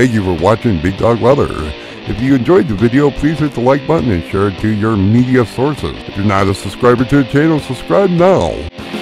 Thank you for watching Bigg Dogg Leather. If you enjoyed the video, please hit the like button and share it to your media sources. If you're not a subscriber to the channel, subscribe now.